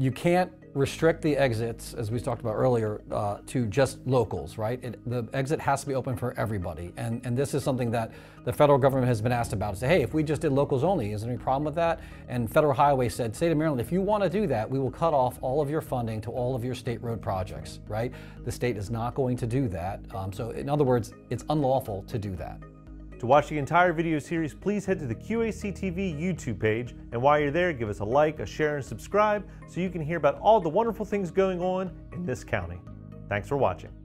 You can't restrict the exits, as we talked about earlier, to just locals, right? The exit has to be open for everybody. And this is something that the federal government has been asked about. Say, hey, if we just did locals only, is there any problem with that? And Federal Highway said, State of Maryland, if you want to do that, we will cut off all of your funding to all of your state road projects, right? The state is not going to do that. So in other words, it's unlawful to do that. To watch the entire video series, please head to the QACTV YouTube page, and while you're there, give us a like, a share, and subscribe so you can hear about all the wonderful things going on in this county. Thanks for watching.